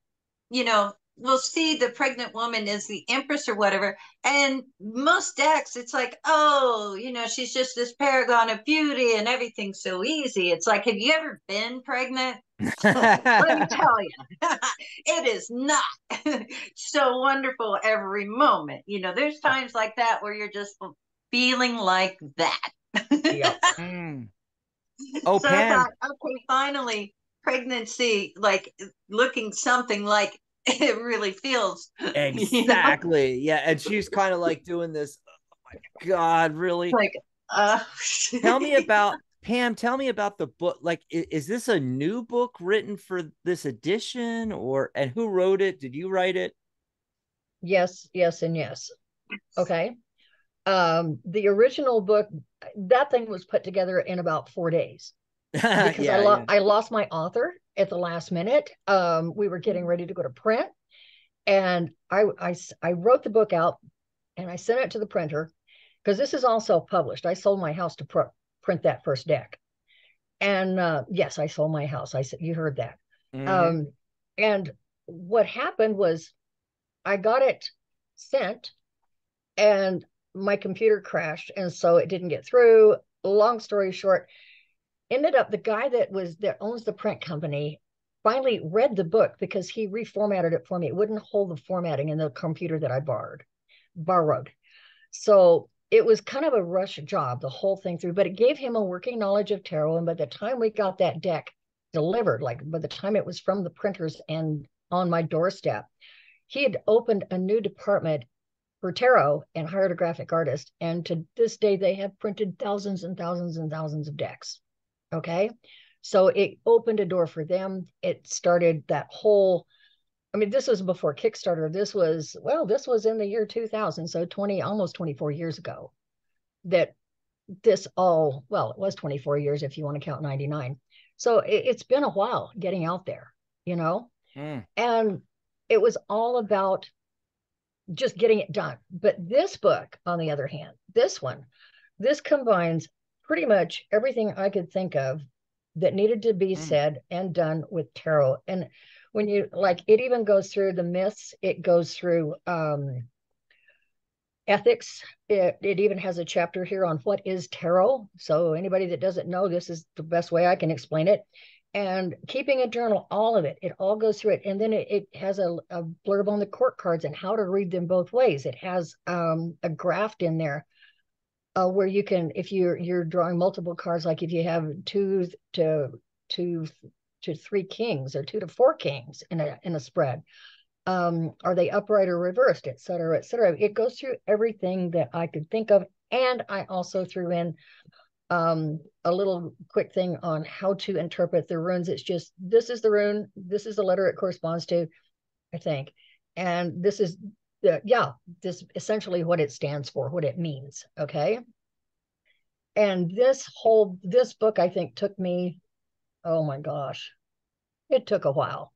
you know, we'll see the pregnant woman is the Empress or whatever. And most decks, it's like, oh, you know, she's just this paragon of beauty and everything's so easy. It's like, have you ever been pregnant? Let me tell you, it is not so wonderful every moment. You know, there's times like that where you're just feeling like that. Yep. Mm. Oh, so I thought, okay, finally, pregnancy, like looking something like it really feels exactly, you know? Yeah, and she's kind of like doing this. Oh my God, really? Like, Pam, tell me about the book. Like, is this a new book written for this edition, and who wrote it? Did you write it? Yes, yes, and yes. Okay, the original book, that thing was put together in about 4 days. Because I lost my author at the last minute. We were getting ready to go to print, and I wrote the book out and I sent it to the printer, because this is all self-published. I sold my house to print that first deck, and yes, I sold my house. I said, you heard that. Mm-hmm. And what happened was I got it sent and my computer crashed, and so it didn't get through. Long story short, ended up the guy that owns the print company finally read the book, because he reformatted it for me. It wouldn't hold the formatting in the computer that I borrowed. So it was kind of a rush job the whole thing through, but it gave him a working knowledge of tarot. And by the time we got that deck delivered, like by the time it was from the printers and on my doorstep, he had opened a new department for tarot and hired a graphic artist. And to this day, they have printed thousands and thousands and thousands of decks. Okay, so it opened a door for them. It started that whole, I mean, this was before Kickstarter. This was in the year 2000, so almost 24 years ago that this all, well, it was 24 years if you want to count 99. So it's been a while getting out there, you know, and it was all about just getting it done. But this book, on the other hand, this combines pretty much everything I could think of that needed to be said and done with tarot. And when you, like, it even goes through the myths, it goes through ethics. It even has a chapter here on what is tarot. So anybody that doesn't know, this is the best way I can explain it. and keeping a journal, all of it, it all goes through it. And then it has a blurb on the court cards and how to read them both ways. It has a graft in there where you can, if you're drawing multiple cards, like if you have two to three kings or 2 to 4 kings in a spread, are they upright or reversed, et cetera, et cetera. It goes through everything that I could think of. And I also threw in a little quick thing on how to interpret the runes. It's just, this is the rune, this is the letter it corresponds to, I think. And this is, this essentially what it stands for, what it means, okay? And this book, I think, took me, oh my gosh, it took a while.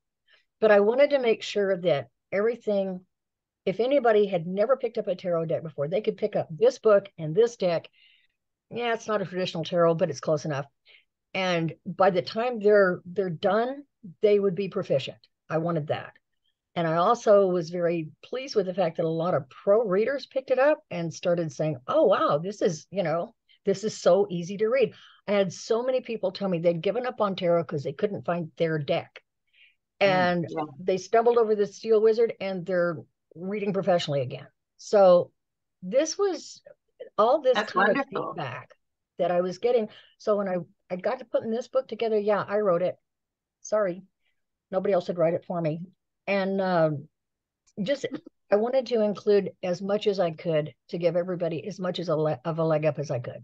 But I wanted to make sure that everything, if anybody had never picked up a tarot deck before, they could pick up this book and this deck. Yeah, it's not a traditional tarot, but it's close enough. And by the time they're done, they would be proficient. I wanted that. And I also was very pleased with the fact that a lot of pro readers picked it up and started saying, oh, wow, this is, this is so easy to read. I had so many people tell me they'd given up on tarot because they couldn't find their deck. And they stumbled over the Steele Wizard and they're reading professionally again. So this was... all this kind of feedback that I was getting. So when I got to putting this book together, yeah, I wrote it. Sorry, nobody else would write it for me. And I wanted to include as much as I could to give everybody as much as of a leg up as I could.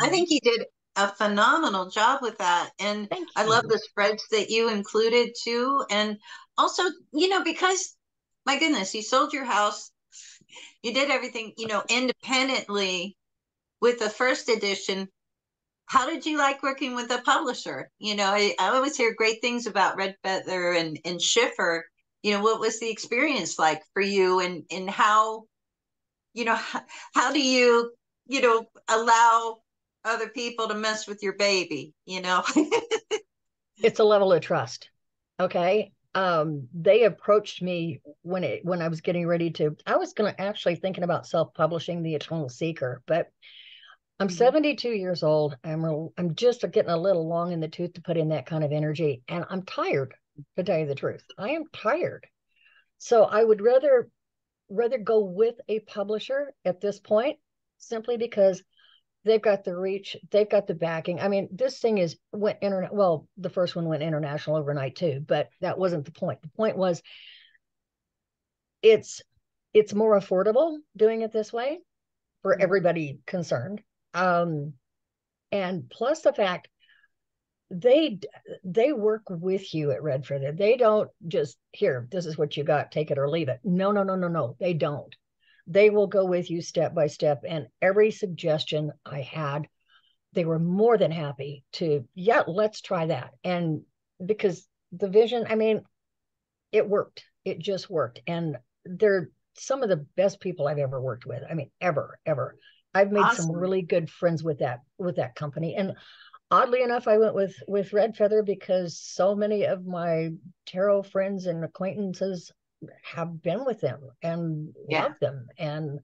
I think you did a phenomenal job with that. And I love the spreads that you included too. And also, because, my goodness, you sold your house. You did everything, independently with the first edition. How did you like working with a publisher? I always hear great things about Red Feather and Schiffer. What was the experience like for you, and how, how do you, allow other people to mess with your baby, It's a level of trust. Okay. They approached me when I was getting ready to, I was going to actually thinking about self-publishing the Eternal Seeker, but I'm 72 years old. I'm just getting a little long in the tooth to put in that kind of energy. And I'm tired, to tell you the truth. I am tired. So I would rather go with a publisher at this point, simply because they've got the reach, they've got the backing. I mean, this thing went internet. Well, the first one went international overnight too, but that wasn't the point. The point was, it's more affordable doing it this way for everybody concerned. And plus the fact they work with you at Red Feather. They don't just, here, this is what you got, take it or leave it. No, they don't. They will go with you step by step. And every suggestion I had, they were more than happy to, let's try that. And because the vision, it worked. It just worked. And they're some of the best people I've ever worked with. Ever, ever. I've made some really good friends with that company. And oddly enough, I went with Red Feather because so many of my tarot friends and acquaintances have been with them and love them, and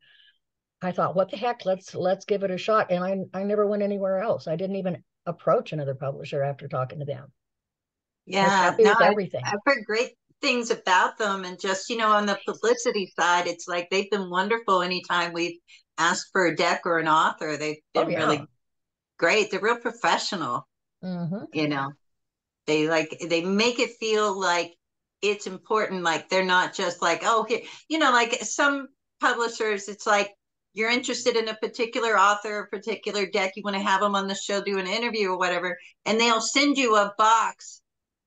I thought, what the heck, let's give it a shot. And I never went anywhere else. I didn't even approach another publisher after talking to them. I've heard great things about them, and just on the publicity side, it's like they've been wonderful. Anytime we've asked for a deck or an author, they've been really great. They're real professional. They make it feel like it's important. Like they're not just like, oh, like some publishers, it's like you're interested in a particular author, a particular deck, you want to have them on the show, do an interview or whatever, and they'll send you a box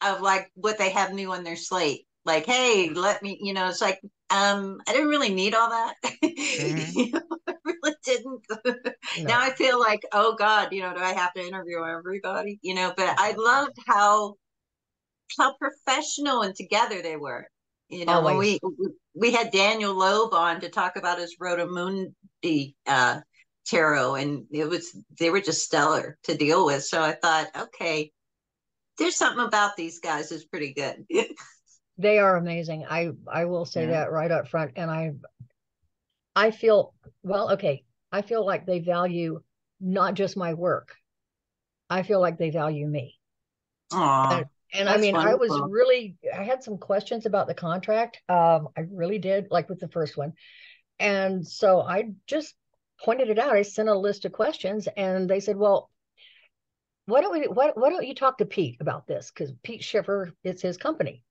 of like what they have new on their slate. Like, hey, let me, it's like, I didn't really need all that. I really didn't. Now I feel like, oh God, do I have to interview everybody? But I loved how professional and together they were. We had Daniel Loeb on to talk about his Rotomundi tarot, and they were just stellar to deal with. So I thought, okay, there's something about these guys is pretty good. They are amazing. I will say that right up front. And I feel, I feel like they value not just my work. I feel like they value me. Aww, and I mean, wonderful. I had some questions about the contract. I really did, like with the first one. And so I just pointed it out. I sent a list of questions and they said, well, why don't you talk to Pete about this? Because Pete Schiffer, it's his company.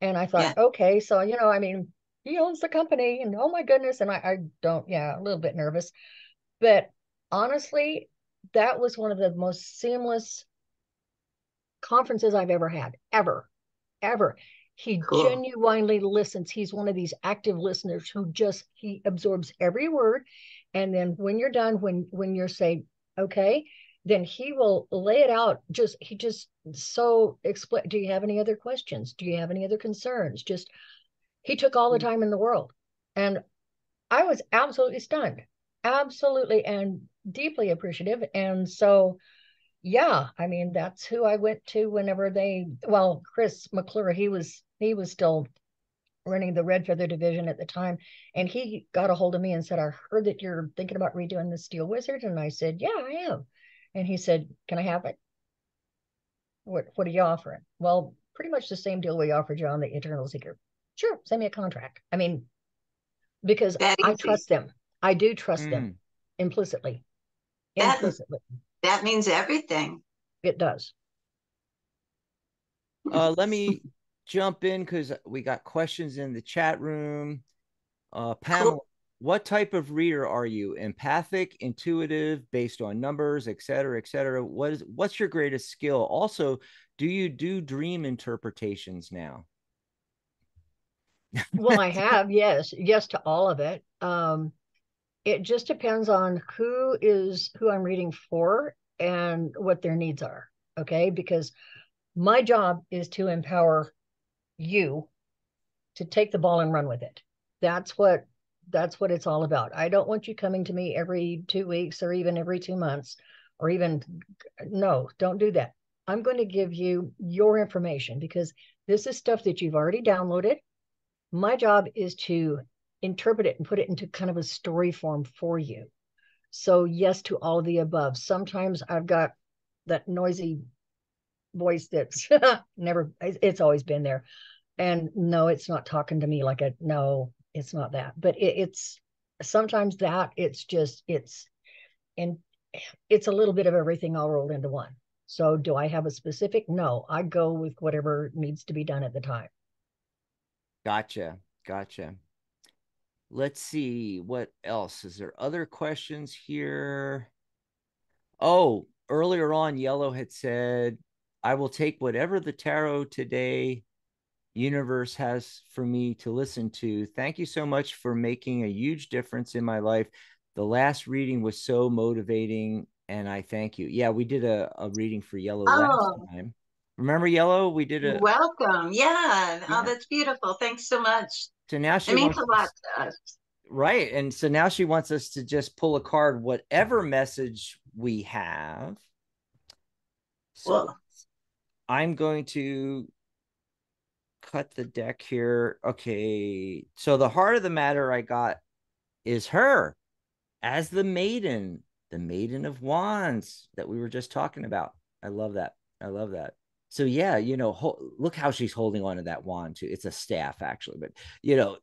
And I thought, yeah. Okay, so, you know, I mean, he owns the company and oh my goodness. And I don't, yeah, a little bit nervous, but honestly, that was one of the most seamless conferences I've ever had, ever. He cool. genuinely listens. He's one of these active listeners who just, he absorbs every word. And then when you're done, when you're saying, okay, then he will lay it out. Just, he just so explain. Do you have any other questions? Do you have any other concerns? Just, he took all the time in the world. And I was absolutely stunned, absolutely. And deeply appreciative. And so, yeah, I mean, that's who I went to whenever they, well, Chris McClure, he was still running the Red Feather division at the time. And he got a hold of me and said, I heard that you're thinking about redoing the Steele Wizard. And I said, yeah, I am. And he said, can I have it? What are you offering? Well, pretty much the same deal we offered you on the Eternal Seeker. Sure. Send me a contract. I mean, because I trust them. I do trust them implicitly. That means everything. It does. Let me jump in because we got questions in the chat room. Pamela, cool. What type of reader are you? Empathic, intuitive, based on numbers, et cetera, et cetera. What's your greatest skill? Also, do you do dream interpretations now? Well, I have, yes. Yes to all of it. It just depends on who I'm reading for and what their needs are. Okay. Because my job is to empower you to take the ball and run with it. That's what it's all about. I don't want you coming to me every 2 weeks or even every 2 months or even, no, don't do that. I'm going to give you your information because this is stuff that you've already downloaded. My job is to interpret it and put it into kind of a story form for you. So yes to all of the above. Sometimes I've got that noisy voice that's never, it's always been there. And no, it's not talking to me like a, no, it's not that. But it's sometimes that it's just, it's a little bit of everything all rolled into one. So do I have a specific? No, I go with whatever needs to be done at the time. Gotcha. Gotcha. Let's see what else. Is there other questions here? Oh, earlier on, Yellow had said, I will take whatever the Tarot Today universe has for me to listen to. Thank you so much for making a huge difference in my life. The last reading was so motivating, and I thank you. Yeah, we did a reading for Yellow last time. Remember, Yellow? We did a... Welcome. Yeah. Oh, that's beautiful. Thanks so much. So now she means a lot to us. Right. And so now she wants us to just pull a card, whatever message we have. So well, I'm going to cut the deck here. Okay. So the heart of the matter I got is her as the maiden of wands that we were just talking about. I love that. I love that. So yeah, you know, look how she's holding on to that wand too. It's a staff actually, but you know,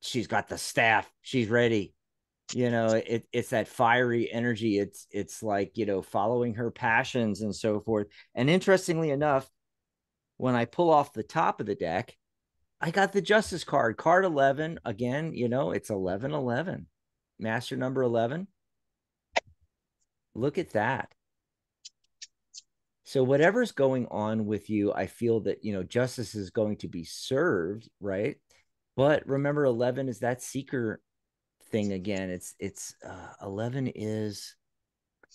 she's got the staff. She's ready. You know, it's that fiery energy. It's like, you know, following her passions and so forth. And interestingly enough, when I pull off the top of the deck, I got the Justice card, card 11 again. You know, it's 1111, master number 11. Look at that. So whatever's going on with you, I feel that, you know, justice is going to be served, right? But remember, 11 is that seeker thing again. It's 11 is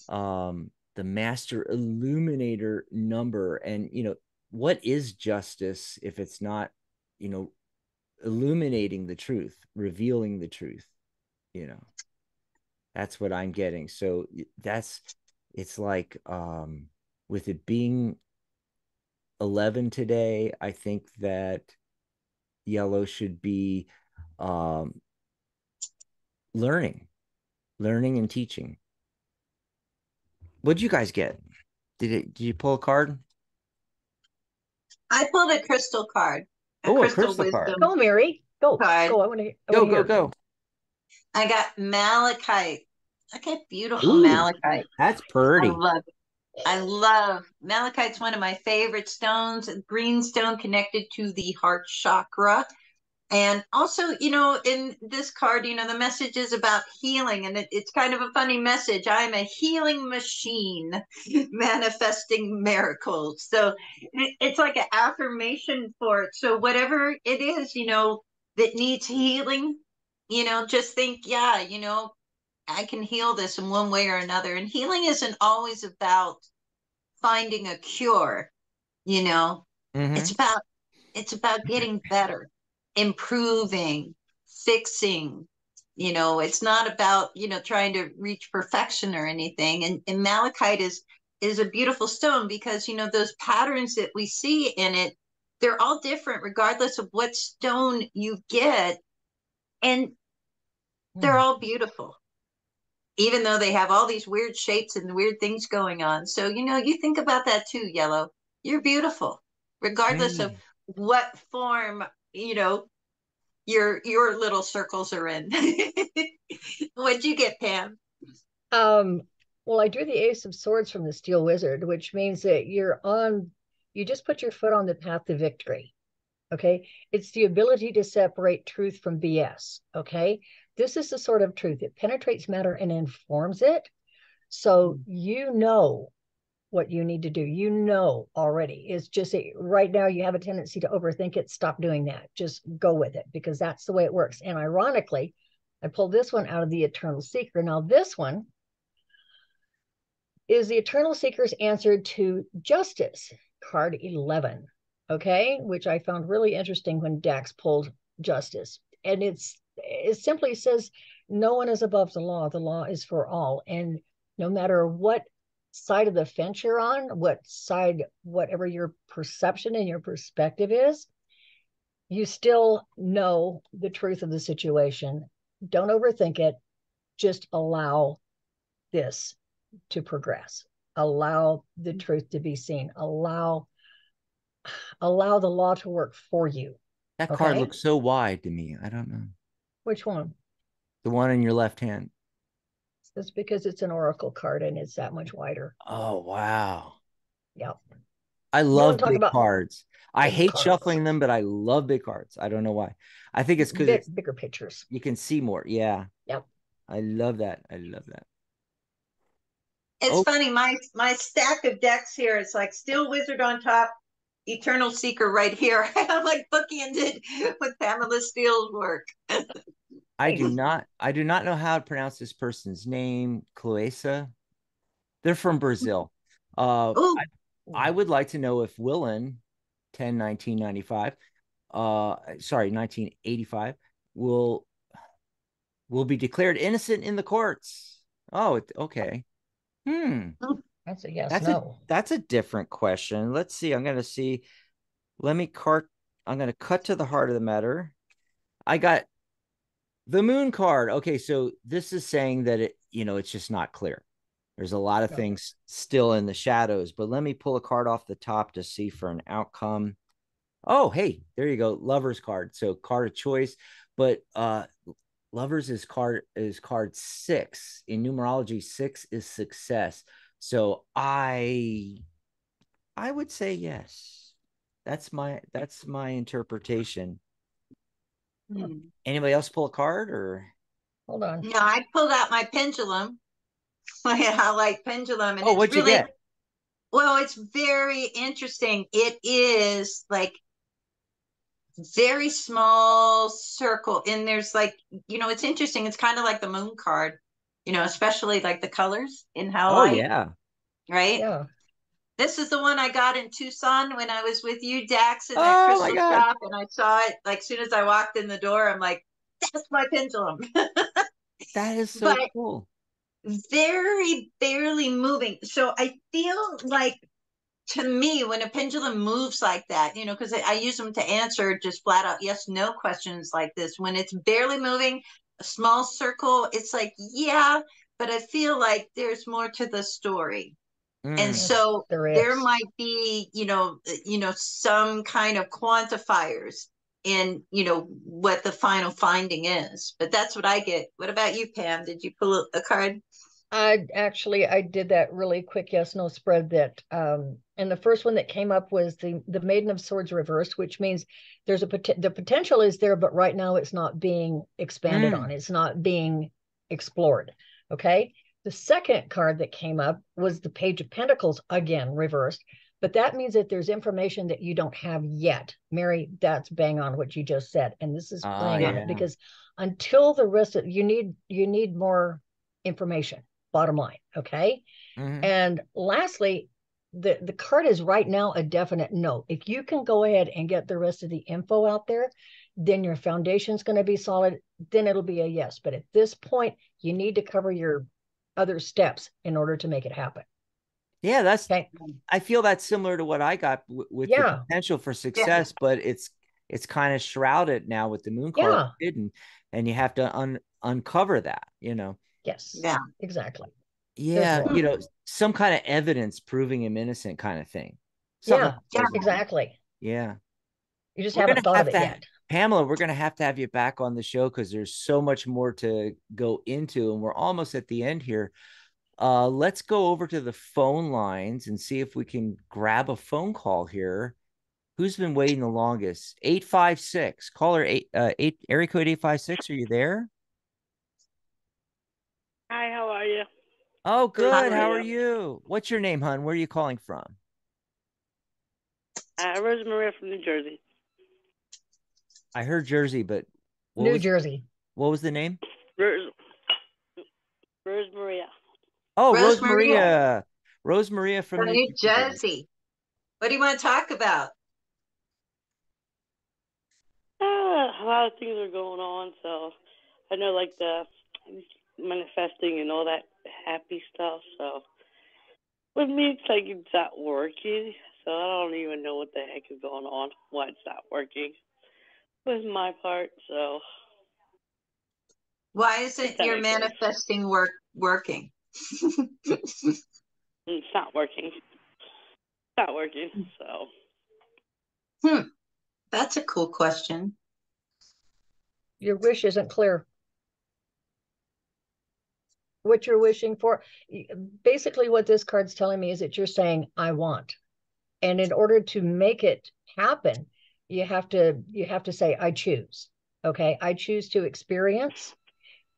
the master illuminator number. And, you know, what is justice if it's not, you know, illuminating the truth, revealing the truth, you know? That's what I'm getting. So that's, it's like... with it being 11 today, I think that Yellow should be learning and teaching. What'd you guys get? Did you pull a card? I pulled a crystal card. Oh, a crystal card. Go, Mary. Go. Card. Go. I want to go. I got malachite. Okay, beautiful. Ooh, malachite. That's pretty. I love it. I love malachite's one of my favorite stones. Green stone connected to the heart chakra. And also, you know, in this card, you know, the message is about healing, and it's kind of a funny message. I'm a healing machine manifesting miracles. So it's like an affirmation for it. So whatever it is, you know, that needs healing, you know, just think, yeah, you know, I can heal this in one way or another. And healing isn't always about finding a cure, you know. Mm-hmm. It's about getting better, improving, fixing, you know. It's not about, you know, trying to reach perfection or anything. And malachite is a beautiful stone because, you know, those patterns that we see in it, they're all different regardless of what stone you get. And they're all beautiful, even though they have all these weird shapes and weird things going on. So, you know, you think about that too, Yellow. You're beautiful, regardless of what form, you know, your little circles are in. What'd you get, Pam? Well, I drew the Ace of Swords from the Steele Wizard, which means that you just put your foot on the path to victory. Okay. It's the ability to separate truth from BS. Okay. This is the sort of truth. It penetrates matter and informs it. So you know what you need to do. You know already. It's just right now you have a tendency to overthink it. Stop doing that. Just go with it, because that's the way it works. And ironically, I pulled this one out of the Eternal Seeker. Now this one is the Eternal Seeker's answer to Justice, card 11. Okay, which I found really interesting when Dax pulled Justice. And it simply says, no one is above the law. The law is for all. And no matter what side of the fence you're on, whatever your perception and your perspective is, you still know the truth of the situation. Don't overthink it. Just allow this to progress. Allow the truth to be seen. Allow the law to work for you. That card looks so wide to me. I don't know. Which one? The one in your left hand. That's because it's an oracle card and it's that much wider. Oh, wow. Yep. I love big cards. I hate shuffling them, but I love big cards. I don't know why. I think it's because it's bigger pictures. You can see more. Yeah. Yep. I love that. I love that. It's funny. My stack of decks here is like Steele Wizard on top, Eternal Seeker right here. I'm like bookended with Pamela Steele's work. I do not know how to pronounce this person's name. Cloesa. They're from Brazil. I would like to know if Willen 1985 will be declared innocent in the courts. Oh, okay. That's a yes. That's a different question. Let's see. I'm going to see. I'm going to cut to the heart of the matter. I got the Moon card. Okay, so this is saying that it's just not clear. There's a lot of things still in the shadows. But let me pull a card off the top to see for an outcome. Oh, hey, there you go. Lover's card. So card of choice, but Lovers is card 6 in numerology. 6 is success. So I would say yes. That's my interpretation. Anybody else pull a card or? Hold on. No, I pulled out my pendulum. I like pendulum. And what'd you get? Well, it's very interesting. It is like very small circle. And there's like, you know, it's interesting. It's kind of like the Moon card. You know, especially like the colors in how right? Yeah. This is the one I got in Tucson when I was with you, Dax, in that crystal shop, and I saw it like soon as I walked in the door. I'm like, that's my pendulum. That is so cool. Very barely moving. So I feel like, to me, when a pendulum moves like that, you know, because I use them to answer just flat out yes, no questions like this. When it's barely moving, a small circle, it's like, yeah, but I feel like there's more to the story. And so there might be, some kind of quantifiers in, what the final finding is. But that's what I get. What about you, Pam? Did you pull a card? I did that really quick yes no spread that and the first one that came up was the Maiden of Swords reversed, which means there's the potential is there, but right now it's not being expanded on, it's not being explored. Okay, the second card that came up was the Page of Pentacles, again reversed, but that means that there's information that you don't have yet. Mary, that's bang on what you just said, and this is playing on it, because until the rest of you need more information. Bottom line, okay? And lastly, the card is right now a definite no. If you can go ahead and get the rest of the info out there, then your foundation's going to be solid, then it'll be a yes. But at this point, you need to cover your other steps in order to make it happen. Yeah, that's, okay? I feel that's similar to what I got with the potential for success, but it's kind of shrouded now with the moon card hidden, and you have to uncover that, Yes. Yeah, exactly. Yeah. There's some kind of evidence proving him innocent kind of thing. Something exactly. Yeah. You just haven't thought of it yet. Pamela, we're going to have you back on the show because there's so much more to go into, and we're almost at the end here. Let's go over to the phone lines and see if we can grab a phone call here. Who's been waiting the longest? 856. Caller 8, area code 856. Are you there? Hi, how are you? Oh, good. How are you? What's your name, hon? Where are you calling from? Rosemary from New Jersey. I heard Jersey, but... New Jersey. What was the name? Rosemaria. Oh, Rosemaria. Rosemaria from New Jersey. What do you want to talk about? A lot of things are going on, so I know like the... manifesting and all that happy stuff. So with me, it's like it's not working. So I don't even know what the heck is going on, why it's not working with my part. So why isn't your manifesting working? It's not working. It's not working. So that's a cool question. Your wish isn't clear. What you're wishing for, basically what this card's telling me is that you're saying I want, and in order to make it happen, you have to say I choose. Okay, I choose to experience,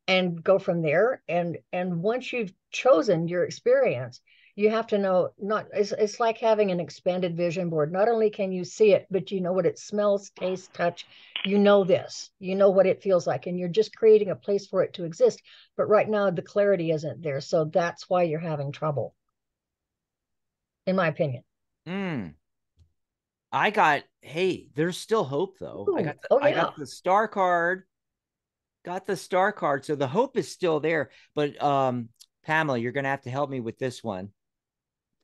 and go from there. And once you've chosen your experience, you have to know, it's like having an expanded vision board. Not only can you see it, but you know what it smells, tastes, touch. You know this, you know what it feels like, and you're just creating a place for it to exist. But right now the clarity isn't there. So that's why you're having trouble, in my opinion. Hey, there's still hope though. Ooh, I got the star card. Got the star card. So the hope is still there. But Pamela, you're gonna have to help me with this one.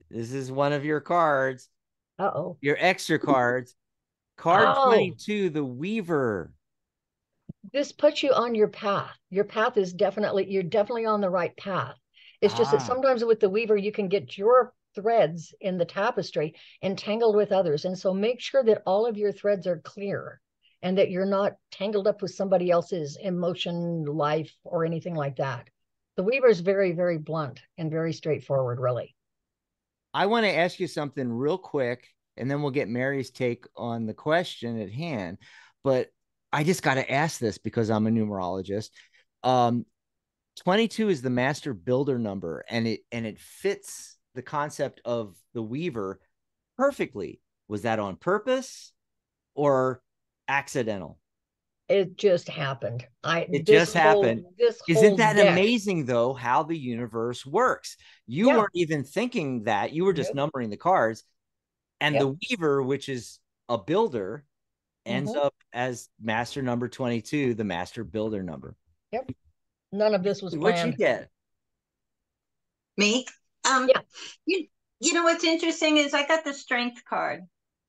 This is one of your cards. Uh-oh. Your extra cards. Card 22, the Weaver. This puts you on your path. Your path is you're definitely on the right path. It's just that sometimes with the Weaver, you can get your threads in the tapestry entangled with others. And so make sure that all of your threads are clear and that you're not tangled up with somebody else's emotion, life, or anything like that. The Weaver is very, very blunt and very straightforward, really. I want to ask you something real quick, and then we'll get Mary's take on the question at hand. But I just got to ask this because I'm a numerologist. 22 is the master builder number, and it fits the concept of the Weaver perfectly. Was that on purpose or accidental? It just happened. It just happened. Isn't that amazing though, how the universe works? You weren't even thinking that. You were just numbering the cards. And the Weaver, which is a builder, ends up as master number 22, the master builder number. Yep. None of this was planned. What'd you get? Me? Yeah. You know what's interesting is I got the strength card.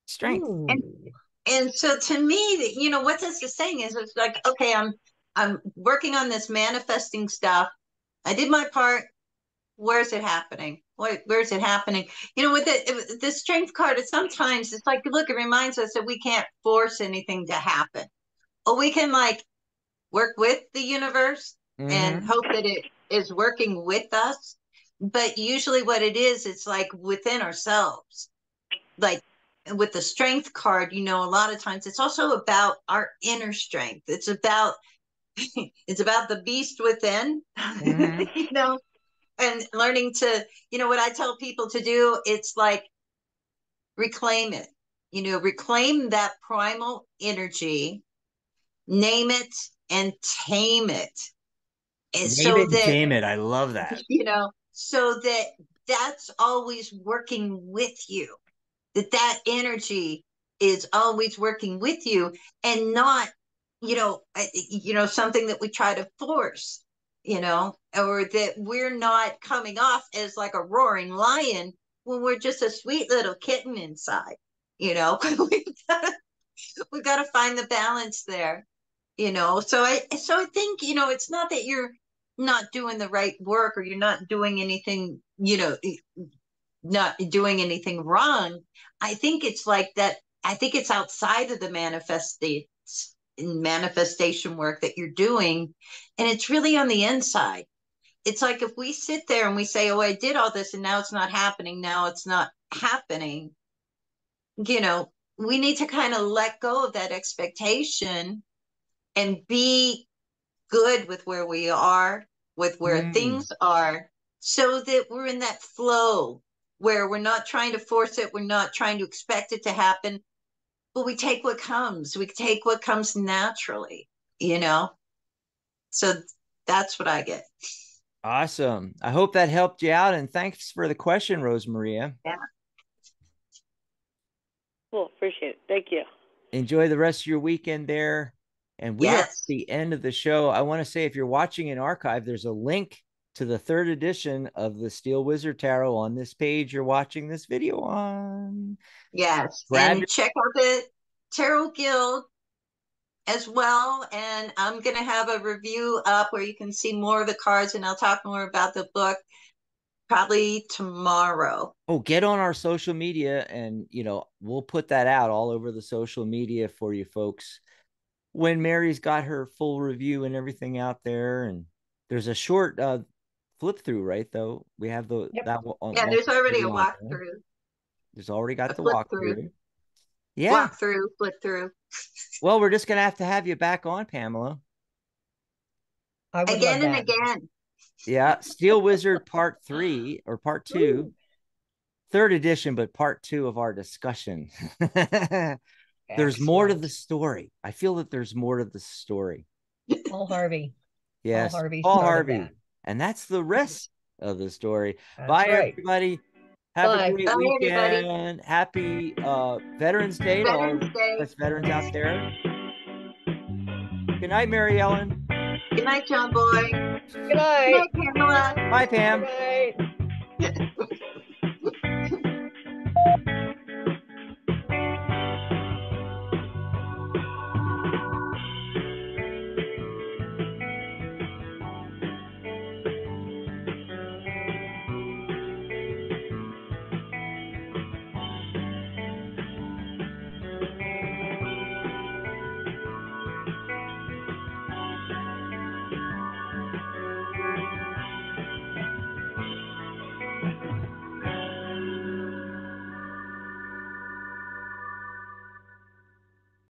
Strength. And so to me, what this is saying is it's like, okay, I'm working on this manifesting stuff. I did my part. Where's it happening? Where's it happening? You know, with the Strength card, sometimes it's like, look, it reminds us that we can't force anything to happen. Or we can, like, work with the universe and hope that it is working with us. But usually what it is, it's like within ourselves. Like with the Strength card, you know, a lot of times it's also about our inner strength. It's about the beast within, you know, and learning to, you know, what I tell people to do, it's like reclaim it, you know, reclaim that primal energy, name it and tame it. And tame it. I love that. You know, so that's always working with you, that energy is always working with you and not, you know, something that we try to force, you know, or that we're not coming off as like a roaring lion when we're just a sweet little kitten inside, you know. we've got to find the balance there, you know. So I think, you know, it's not that you're not doing the right work or you're not doing anything, you know, not doing anything wrong. I think it's like that. I think it's outside of the manifestation work that you're doing, and it's really on the inside. It's like if we sit there and we say, oh, I did all this and now it's not happening, you know, we need to kind of let go of that expectation and be good with where we are, with where things are, so that we're in that flow where we're not trying to force it, we're not trying to expect it to happen, but we take what comes. We take what comes naturally, you know? So that's what I get. Awesome. I hope that helped you out. And thanks for the question, Rose Maria. Yeah. Cool. Appreciate it. Thank you. Enjoy the rest of your weekend there. And we're at the end of the show. I want to say, if you're watching an archive, there's a link to the third edition of the Steele Wizard Tarot on this page you're watching this video on. Yes. And check out the Tarot Guild as well. And I'm going to have a review up where you can see more of the cards, and I'll talk more about the book probably tomorrow. Oh, get on our social media and, you know, we'll put that out all over the social media for you folks when Mary's got her full review and everything out there. And there's a short, flip through, right? Though we have the that one. Yeah, there's already a walkthrough. There's already got the walkthrough. Yeah, flip through. Well, we're just gonna have to have you back on, Pamela. Again and again. Yeah, Steele Wizard Part 2, third edition, but Part 2 of our discussion. There's more to the story. I feel that there's more to the story. Paul Harvey. Yes, Paul Harvey. And that's the rest of the story. That's Bye, everybody. Have a great weekend. Everybody. Happy Veterans Day to all us veterans out there. Good night, Mary Ellen. Good night, John Boy. Good night. Good night, Pamela. Bye, Pam. Good night.